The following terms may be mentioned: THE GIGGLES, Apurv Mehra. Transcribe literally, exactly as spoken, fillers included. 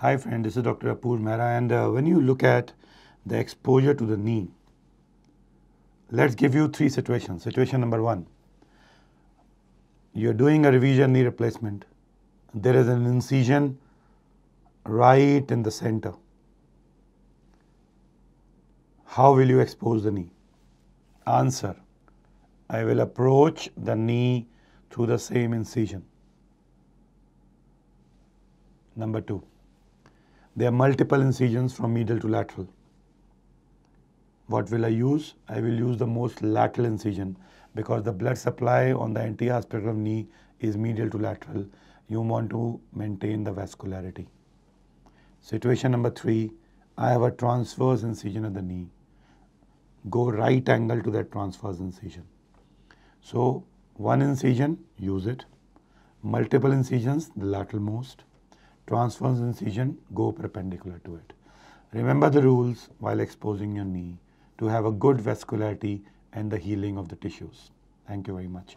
Hi friend, this is Doctor Apurv Mehra, and uh, when you look at the exposure to the knee, let's give you three situations. Situation number one, you're doing a revision knee replacement. There is an incision right in the center. How will you expose the knee? Answer, I will approach the knee through the same incision. Number two, there are multiple incisions from medial to lateral. What will I use? I will use the most lateral incision because the blood supply on the anterior aspect of knee is medial to lateral. You want to maintain the vascularity. Situation number three, I have a transverse incision at the knee. Go right angle to that transverse incision. So one incision, use it. Multiple incisions, the lateral most. Transverse incision, go perpendicular to it. Remember the rules while exposing your knee to have a good vascularity and the healing of the tissues. Thank you very much.